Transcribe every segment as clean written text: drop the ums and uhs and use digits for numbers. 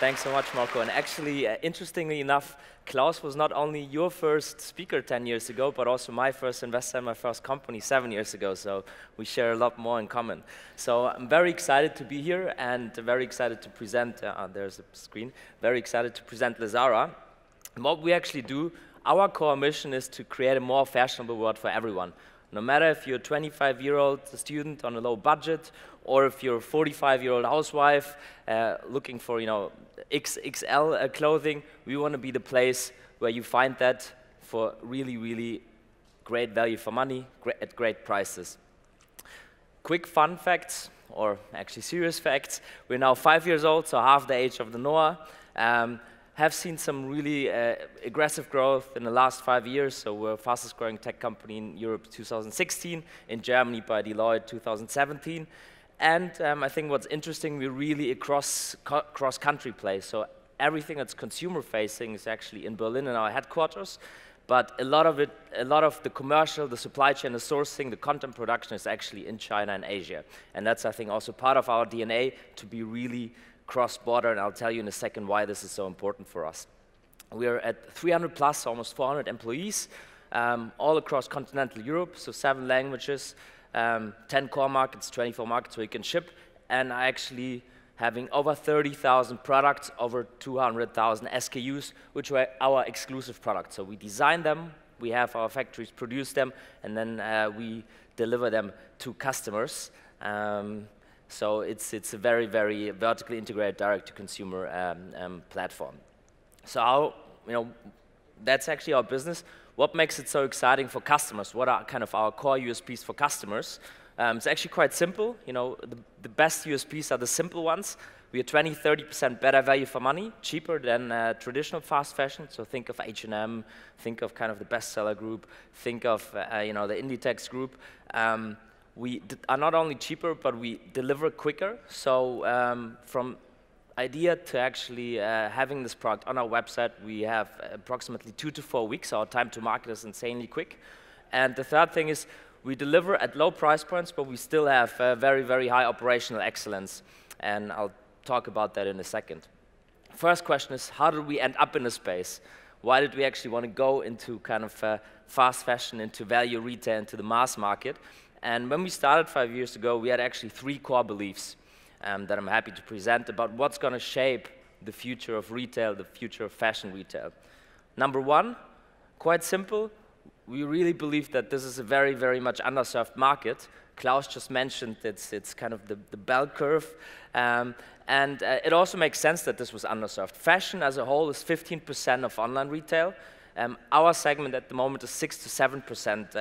Thanks so much, Marco. And actually, interestingly enough, Klaus was not only your first speaker 10 years ago, but also my first investor in my first company 7 years ago. So we share a lot more in common. So I'm very excited to be here and very excited to present, there's the screen, very excited to present Lazara. And what we actually do, our core mission is to create a more fashionable world for everyone. No matter if you're a 25-year-old student on a low budget, or if you're a 45-year-old housewife looking for, you know, XXL clothing, we want to be the place where you find that for really, really great value for money at great prices. Quick fun facts, or actually serious facts. We're now 5 years old, so half the age of the NOAH. Have seen some really aggressive growth in the last 5 years. So we're the fastest growing tech company in Europe 2016, in Germany by Deloitte 2017. And I think what's interesting, we're really a cross-country play. So everything that's consumer-facing is actually in Berlin in our headquarters. But a lot of the commercial, the supply chain, the sourcing, the content production is actually in China and Asia. And that's, I think, also part of our DNA to be really cross-border, and I'll tell you in a second why this is so important for us. We are at 300 plus, almost 400 employees, all across continental Europe, so 7 languages, 10 core markets, 24 markets where you can ship, and actually having over 30,000 products, over 200,000 SKUs, which were our exclusive products. So we design them, we have our factories produce them, and then we deliver them to customers. So it's a very, very vertically integrated direct-to-consumer platform. So how, you know, that's actually our business. What makes it so exciting for customers? What are kind of our core USPs for customers? It's actually quite simple. You know, the best USPs are the simple ones. We are 20, 30% better value for money, cheaper than traditional fast fashion. So think of H&M, think of kind of the bestseller group, think of you know, the Inditex group. We are not only cheaper, but we deliver quicker. So from idea to actually having this product on our website, we have approximately 2 to 4 weeks. Our time to market is insanely quick. And the third thing is we deliver at low price points, but we still have very, very high operational excellence. And I'll talk about that in a second. First question is, how did we end up in this space? Why did we actually want to go into kind of fast fashion, into value retail, into the mass market? And when we started 5 years ago, we had actually 3 core beliefs that I'm happy to present about what's going to shape the future of retail, the future of fashion retail. Number 1, quite simple, we really believe that this is a very, very much underserved market. Klaus just mentioned it's kind of the bell curve. And it also makes sense that this was underserved. Fashion as a whole is 15% of online retail. Our segment at the moment is 6 to 7%,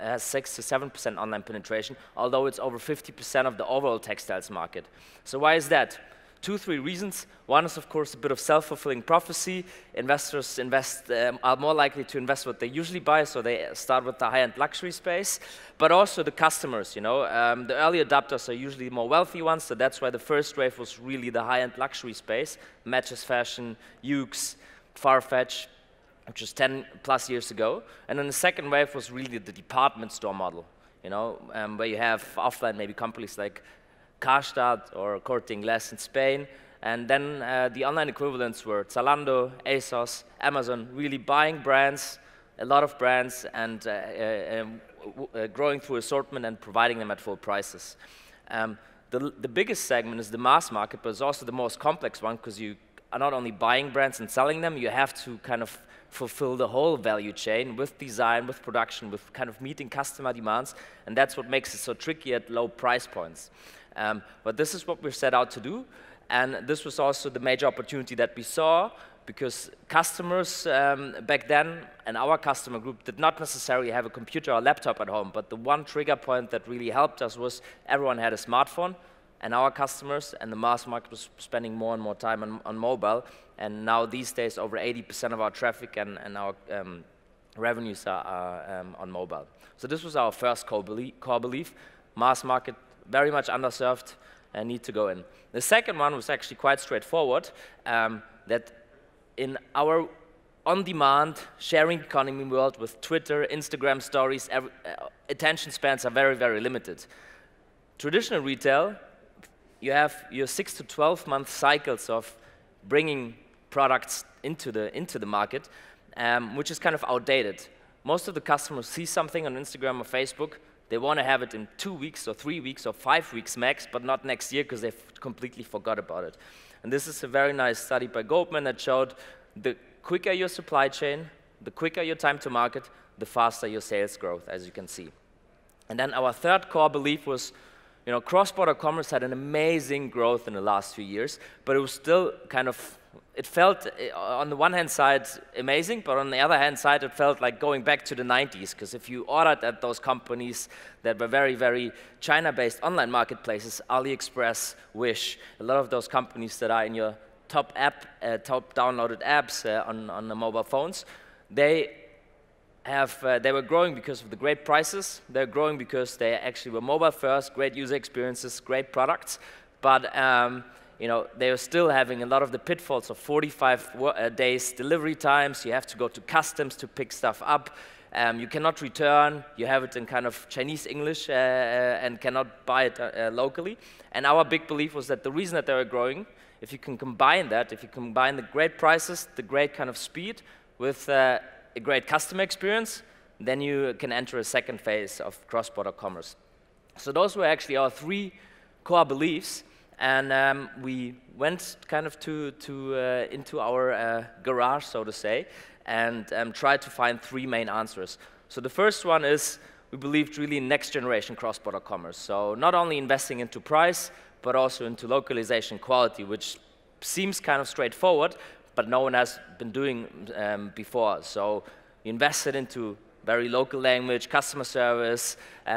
has 6 to 7% online penetration, although it's over 50% of the overall textiles market. So why is that? 2, 3 reasons. One is, of course, a bit of self-fulfilling prophecy. Investors are more likely to invest what they usually buy, so they start with the high-end luxury space. But also the customers, you know. The early adopters are usually the more wealthy ones, so that's why the first wave was really the high-end luxury space. Matches Fashion, Yuke's, Farfetch, which was 10 plus years ago. And then the second wave was really the department store model, you know, where you have offline maybe companies like Carstadt or Corting in Spain. And then the online equivalents were Zalando, ASOS, Amazon, really buying brands, a lot of brands, and growing through assortment and providing them at full prices. The biggest segment is the mass market, but it's also the most complex one because you are not only buying brands and selling them, you have to kind of fulfill the whole value chain with design, with production, with kind of meeting customer demands, and that's what makes it so tricky at low price points. But this is what we're set out to do, and this was also the major opportunity that we saw, because customers back then, and our customer group, did not necessarily have a computer or laptop at home, but the one trigger point that really helped us was everyone had a smartphone, and our customers and the mass market was spending more and more time on mobile. And now these days, over 80% of our traffic and our revenues are on mobile. So this was our first core belief. Mass market, very much underserved, and need to go in. The second one was actually quite straightforward, that in our on-demand sharing economy world with Twitter, Instagram stories, attention spans are very, very limited. Traditional retail, you have your 6 to 12 month cycles of bringing products into the market, which is kind of outdated. Most of the customers see something on Instagram or Facebook, they want to have it in 2 weeks or 3 weeks or 5 weeks max, but not next year because they've completely forgot about it. And this is a very nice study by Goldman that showed the quicker your supply chain, the quicker your time to market, the faster your sales growth, as you can see. And then our third core belief was, you know, cross-border commerce had an amazing growth in the last few years, but it was still kind of, it felt on the one hand side amazing, but on the other hand side it felt like going back to the 90s, because if you ordered at those companies that were very, very China-based online marketplaces, AliExpress, Wish, a lot of those companies that are in your top app, top downloaded apps on the mobile phones, they were growing because of the great prices, they were growing because they actually were mobile first, great user experiences, great products, but you know, they were still having a lot of the pitfalls of 45 days delivery times, you have to go to customs to pick stuff up, you cannot return, you have it in kind of Chinese English and cannot buy it locally. And our big belief was that the reason that they were growing, if you can combine that, if you combine the great prices, the great kind of speed with a great customer experience, then you can enter a second phase of cross-border commerce. So those were actually our three core beliefs, and we went kind of into our garage, so to say, and tried to find three main answers. So the first one is we believed really in next-generation cross-border commerce, so not only investing into price, but also into localization quality, which seems kind of straightforward, but no one has been doing before. So we invested into very local language, customer service,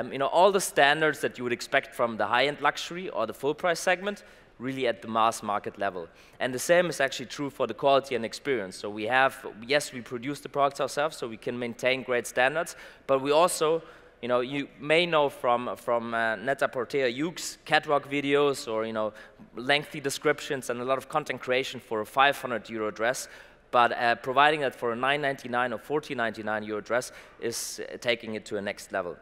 you know, all the standards that you would expect from the high-end luxury or the full-price segment, really at the mass market level. And the same is actually true for the quality and experience. So we have, yes, we produce the products ourselves, so we can maintain great standards, but we also, you know, you may know from Net-a-Porter catwalk videos or, you know, lengthy descriptions and a lot of content creation for a 500 euro dress, but providing that for a 9.99 or 14.99 euro dress is taking it to a next level.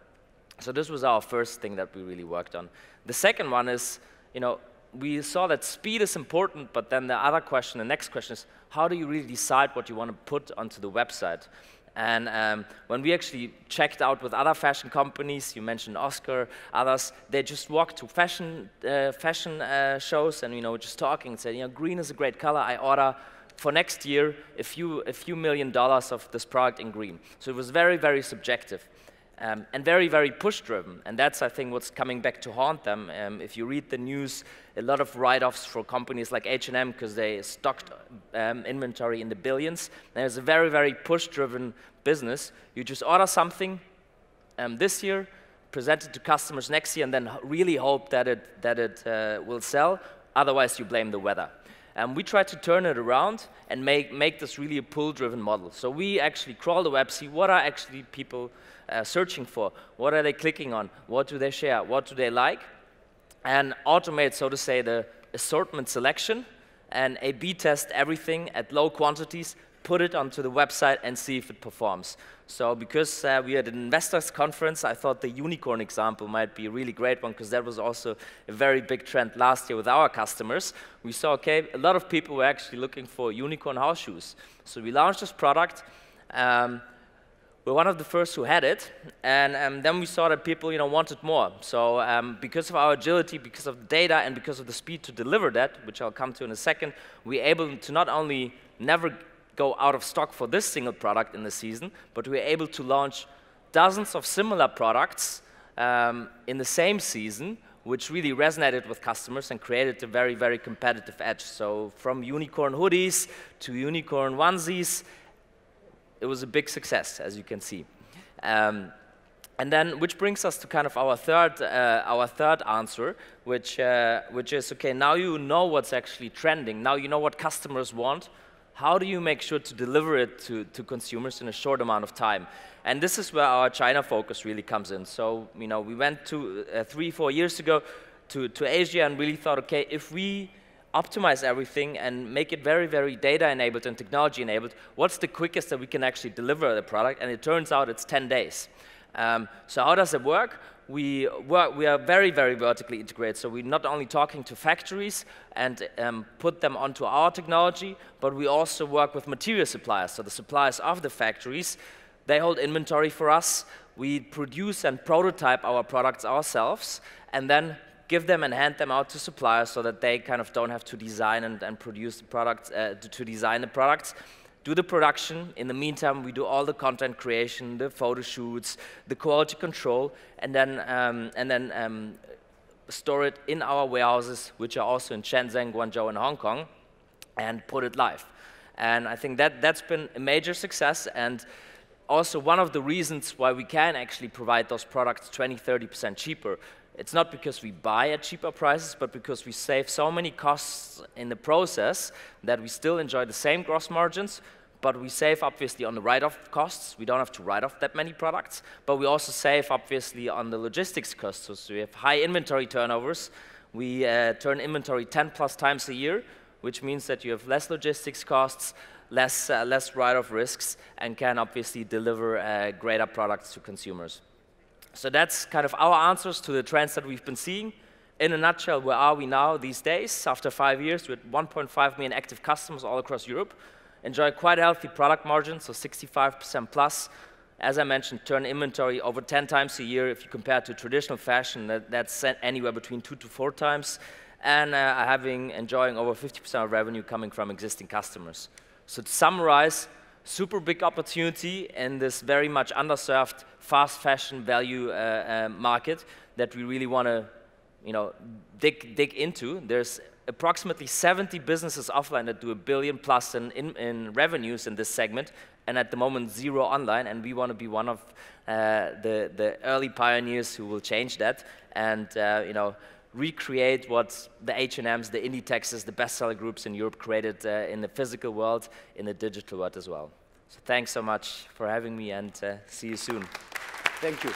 So this was our first thing that we really worked on. The second one is, you know, we saw that speed is important, but then the other question, the next question is, how do you really decide what you want to put onto the website? And when we actually checked out with other fashion companies, you mentioned Oscar, others, they just walked to fashion shows and, you know, just talking and said, you know, green is a great color, I order for next year a few $1 million of this product in green. So it was very, very subjective and very, very push-driven. And that's, I think, what's coming back to haunt them. If you read the news, a lot of write-offs for companies like H&M because they stocked inventory in the billions. And it's a very, very push-driven business. You just order something this year, present it to customers next year, and then really hope that it will sell. Otherwise, you blame the weather. We tried to turn it around and make this really a pull-driven model. So we actually crawl the web, see what are actually people searching for, what are they clicking on, what do they share, what do they like, and automate, so to say, the assortment selection and A/B test everything at low quantities, put it onto the website and see if it performs. So because we had an investors conference, I thought the unicorn example might be a really great one because that was also a very big trend last year with our customers. We saw, okay, a lot of people were actually looking for unicorn house shoes. So we launched this product. We're one of the first who had it, and then we saw that people, you know, wanted more. So because of our agility, because of the data, and because of the speed to deliver that, which I'll come to in a second, we're able to not only never go out of stock for this single product in the season, but we're able to launch dozens of similar products in the same season, which really resonated with customers and created a very, very competitive edge. So from unicorn hoodies to unicorn onesies, it was a big success, as you can see. And then, which brings us to kind of our third answer, which is, okay, now you know what's actually trending. Now you know what customers want. How do you make sure to deliver it to consumers in a short amount of time? And this is where our China focus really comes in. So, you know, we went to 3-4 years ago to Asia and really thought, okay, if we optimize everything and make it very, very data-enabled and technology-enabled, what's the quickest that we can actually deliver the product? And it turns out it's 10 days. So how does it work? We are very, very vertically integrated, so we're not only talking to factories and put them onto our technology, but we also work with material suppliers, so the suppliers of the factories, they hold inventory for us, we produce and prototype our products ourselves, and then give them and hand them out to suppliers so that they kind of don't have to design and produce the products, to design the products. Do the production. In the meantime, we do all the content creation, the photo shoots, the quality control, and then store it in our warehouses, which are also in Shenzhen, Guangzhou, and Hong Kong, and put it live. And I think that that's been a major success, and also one of the reasons why we can actually provide those products 20–30% cheaper. It's not because we buy at cheaper prices, but because we save so many costs in the process that we still enjoy the same gross margins, but we save obviously on the write-off costs. We don't have to write off that many products, but we also save obviously on the logistics costs. So we have high inventory turnovers. We turn inventory 10+ times a year, which means that you have less logistics costs, less write-off risks, and can obviously deliver greater products to consumers. So that's kind of our answers to the trends that we've been seeing. In a nutshell, where are we now these days? After 5 years, we had 1.5 million active customers all across Europe, enjoy quite a healthy product margin, so 65%+. As I mentioned, turn inventory over 10 times a year. If you compare to traditional fashion, that's anywhere between 2 to 4 times, and enjoying over 50% of revenue coming from existing customers. So to summarize, super big opportunity in this very much underserved fast fashion value market that we really want to, you know, dig into. There's approximately 70 businesses offline that do $1 billion+ in revenues in this segment, and at the moment 0 online. And we want to be one of the early pioneers who will change that and you know, recreate what the H&Ms, the Inditexes, the bestseller groups in Europe created in the physical world, in the digital world as well. So thanks so much for having me, and see you soon. Thank you.